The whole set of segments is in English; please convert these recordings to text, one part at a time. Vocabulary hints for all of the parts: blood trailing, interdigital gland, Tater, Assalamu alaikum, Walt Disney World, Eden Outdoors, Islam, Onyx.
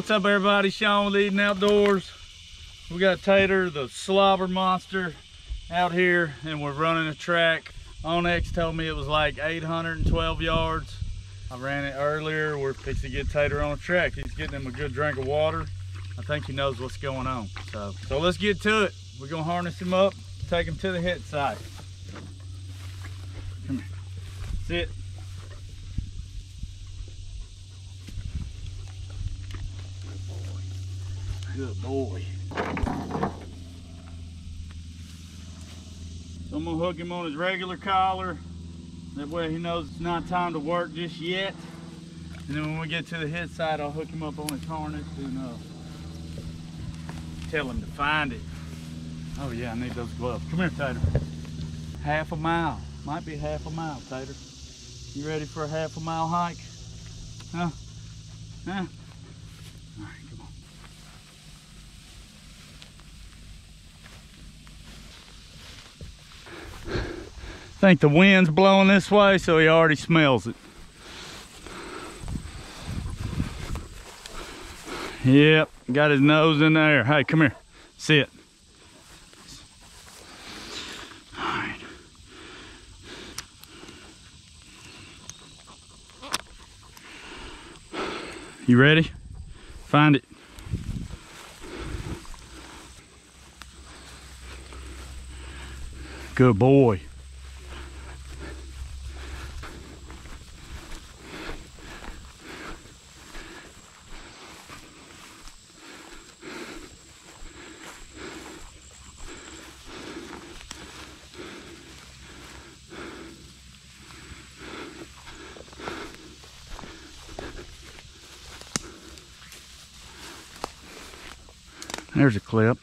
What's up everybody, Sean with Eden Outdoors. We got Tater, the slobber monster, out here and we're running a track. Onyx told me it was like 812 yards. I ran it earlier. We're fixing to get Tater on a track. He's getting him a good drink of water. I think he knows what's going on. So let's get to it. We're gonna harness him up, take him to the hit site. Come here, sit. Good boy. So I'm gonna hook him on his regular collar. That way he knows it's not time to work just yet. And then when we get to the hit side, I'll hook him up on his harness and tell him to find it. Oh yeah, I need those gloves. Come here, Tater. Half a mile. Might be half a mile, Tater. You ready for a half a mile hike? Huh? Huh? All right. I think the wind's blowing this way, so he already smells it. Yep, got his nose in the air. Hey, come here, sit. All right. You ready? Find it. Good boy. There's a clip.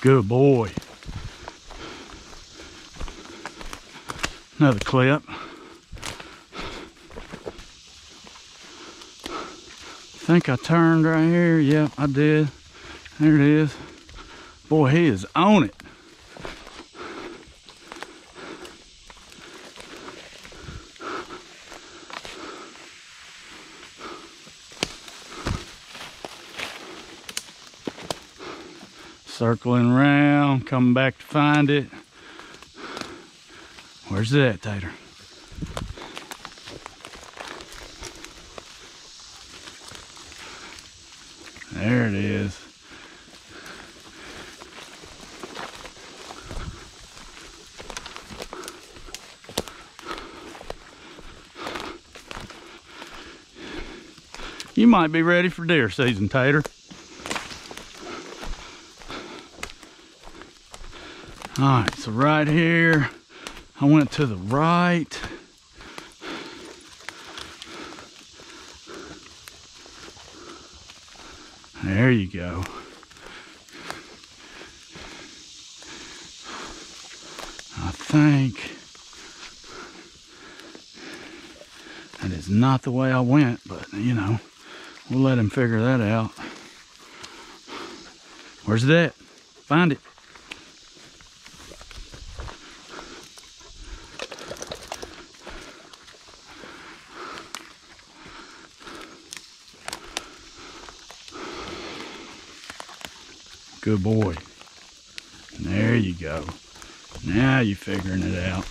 Good boy. Another clip. I think I turned right here. Yep, I did. There it is. Boy, he is on it. Circling around, coming back to find it. Where's that, Tater? There it is. You might be ready for deer season, Tater. All right, so right here, I went to the right. There you go. I think that is not the way I went, but you know. We'll let him figure that out. Where's that? Find it. Good boy. There you go. Now you're figuring it out.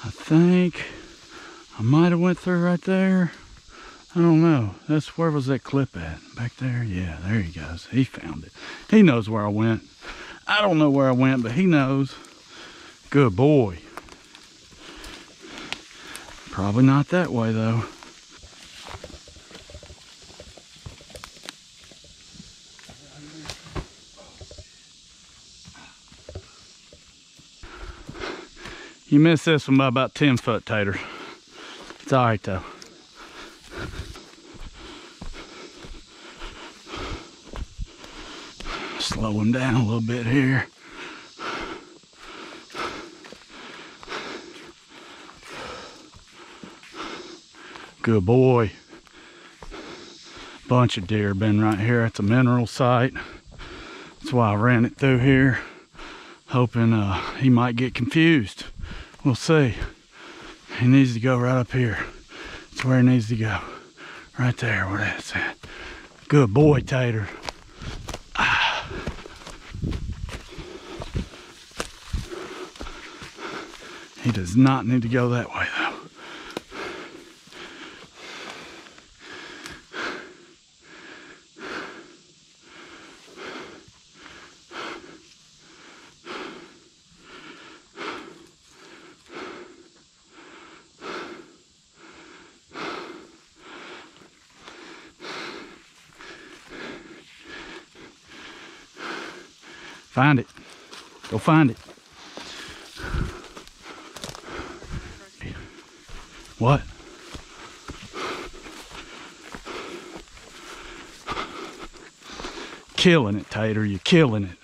I think I might have went through right there. I don't know. That's where was that clip at? Back there? Yeah, there he goes. He found it. He knows where I went. I don't know where I went, but he knows. Good boy. Probably not that way though. You missed this one by about 10 foot, Tater. It's all right though. slow him down a little bit here. Good boy. Bunch of deer been right here. It's a mineral site. That's why I ran it through here, hoping he might get confused. We'll see. He needs to go right up here. That's where he needs to go. Right there where that's at. Good boy, Tater. Ah. He does not need to go that way though. Find it. Go find it. What? Killing it, Tater. You're killing it.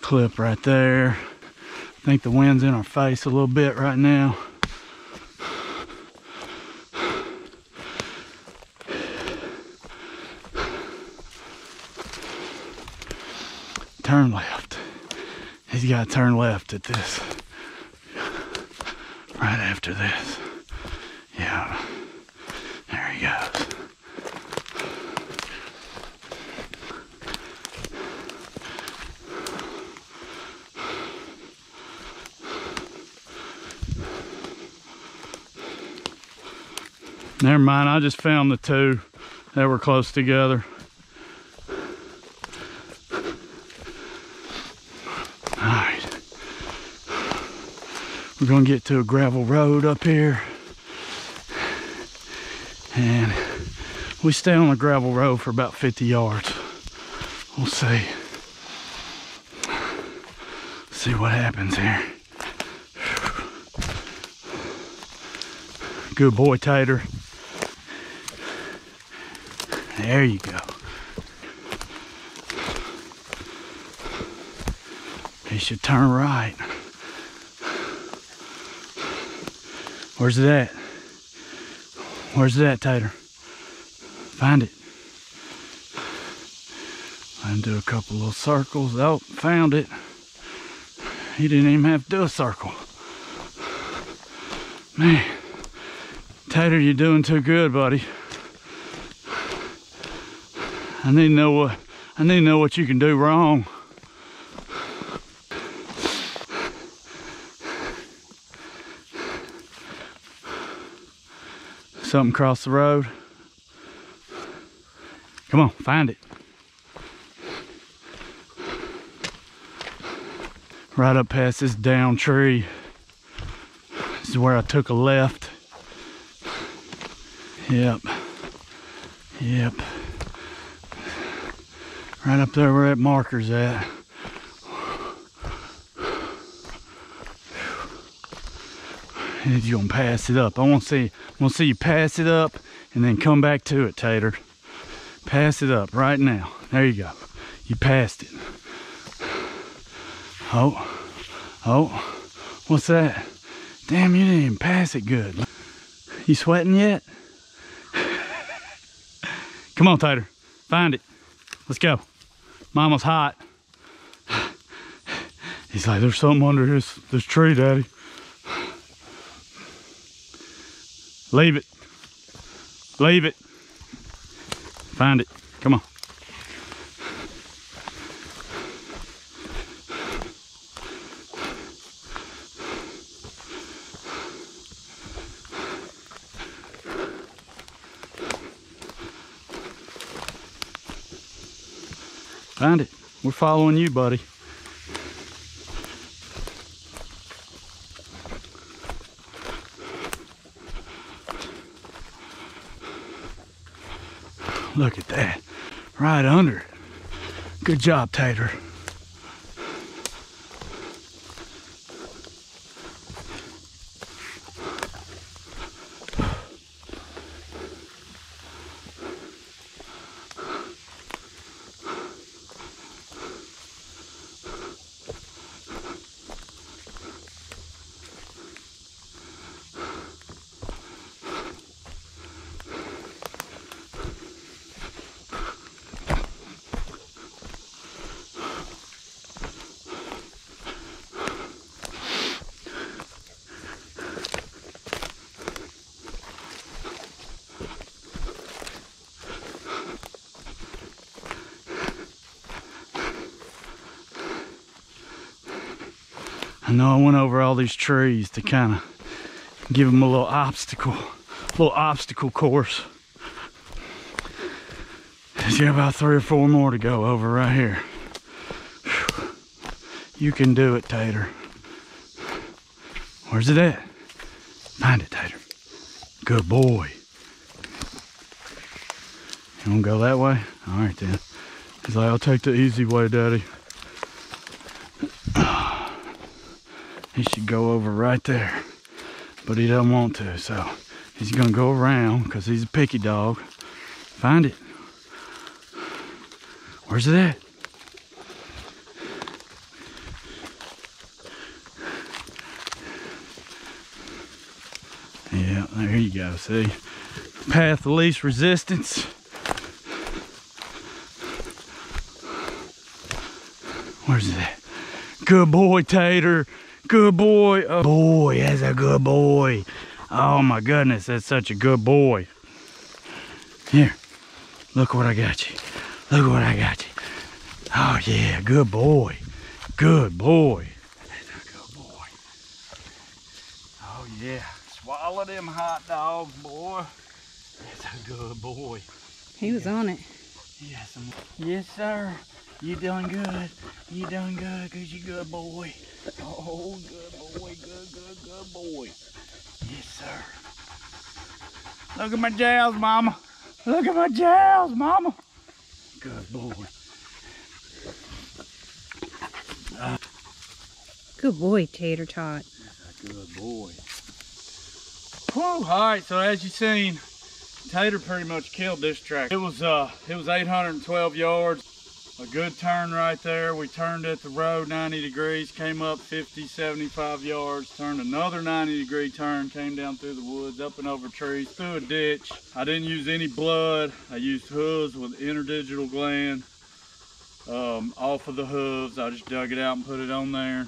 Clip right there. I think the wind's in our face a little bit right now. Turn left. He's got to turn left at this. Right after this. Yeah. There he goes. Never mind. I just found the two that were close together. We're gonna get to a gravel road up here, and we stay on the gravel road for about 50 yards. We'll see. See what happens here. Good boy, Tater. There you go. He should turn right. Where's it at? Where's it at, Tater? Find it. Let him do a couple little circles. Oh, found it. He didn't even have to do a circle. Man, Tater, you're doing too good, buddy. I need to know what you can do wrong. Something across the road. Come on, find it. Right up past this down tree. This is where I took a left. Yep. Yep. Right up there where that marker's at. You're gonna pass it up. I wanna see you pass it up and then come back to it, Tater. Pass it up right now. There you go. You passed it. Oh, what's that? Damn, you didn't even pass it good. You sweating yet? Come on, Tater. Find it. Let's go. Mama's hot. He's like, there's something under this tree, Daddy. Leave it. Leave it. Find it. Come on. Find it. We're following you, buddy. Look at that, right under it. Good job, Tater. I know I went over all these trees to kind of give them a little obstacle course. There's about 3 or 4 more to go over right here. Whew. You can do it, Tater. Where's it at? Find it, Tater. Good boy. You want to go that way? All right, then. He's like, I'll take the easy way, Daddy. He should go over right there, but he doesn't want to, so he's going to go around because he's a picky dog. Find it. Where's it at? Yeah, there you go, see? Path of least resistance. Where's it at? Good boy, Tater. Good boy. Oh, boy, that's a good boy. Oh my goodness, that's such a good boy. Here, look what I got you. Look what I got you. Oh yeah, good boy. Good boy. That's a good boy. Oh yeah. Swallow them hot dogs, boy. That's a good boy. He was on it. Yes, yes sir. You doing good. You doing good because you good boy. Oh, good boy. Good boy. Yes, sir. Look at my jowls, Mama. Look at my jowls, Mama. Good boy. Good boy, Tater Tot. Good boy. Whew, all right, so as you've seen, Tater pretty much killed this track. It was 812 yards. A good turn right there. We turned at the road 90 degrees, came up 50, 75 yards, turned another 90-degree turn, came down through the woods, up and over trees, through a ditch. I didn't use any blood. I used hooves with interdigital gland off of the hooves. I just dug it out and put it on there.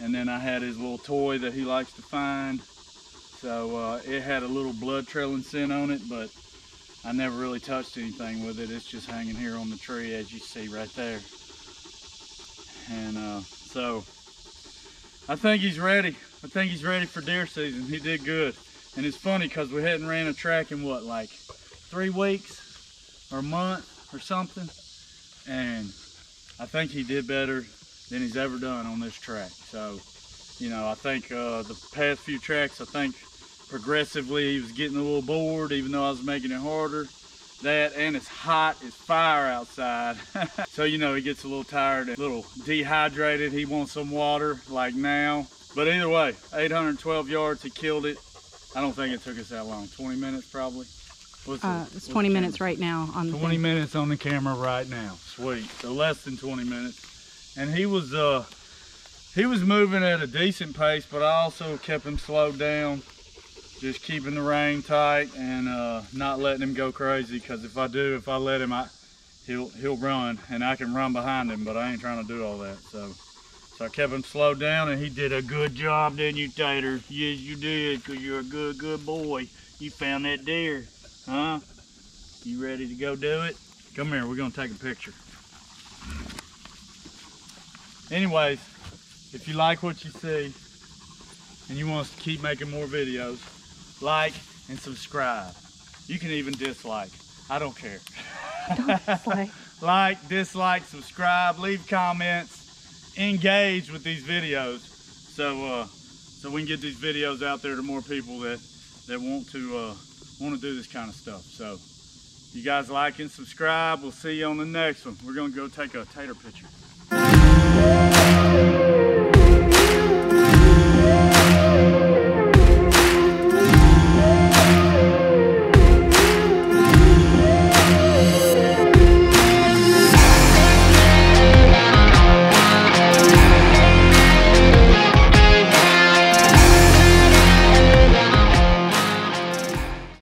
And then I had his little toy that he likes to find. So it had a little blood trailing scent on it, but I never really touched anything with it. It's just hanging here on the tree, as you see right there. And so I think he's ready. I think he's ready for deer season. He did good. And it's funny because we hadn't ran a track in what, like 3 weeks or a month or something. And I think he did better than he's ever done on this track. So, you know, I think the past few tracks, I think progressively he was getting a little bored, even though I was making it harder. That, and it's hot as fire outside. So, you know, he gets a little tired and a little dehydrated. He wants some water, like now. But either way, 812 yards, he killed it. I don't think it took us that long. 20 minutes, probably. It's 20 minutes right now. On 20 minutes on the camera right now. Sweet. So less than 20 minutes. And he was moving at a decent pace, but I also kept him slowed down. Just keeping the rein tight and not letting him go crazy, because if I let him, he'll run, and I can run behind him, but I ain't trying to do all that. So I kept him slowed down, and he did a good job, didn't you, Tater? Yes, you did, because you're a good boy. You found that deer, huh? You ready to go do it? Come here, we're going to take a picture. Anyways, if you like what you see and you want us to keep making more videos, like and subscribe. You can even dislike. I don't care. Don't dislike. Like, dislike, subscribe, leave comments, engage with these videos, so we can get these videos out there to more people that want to do this kind of stuff. So, you guys like and subscribe. We'll see you on the next one. We're gonna go take a Tater picture.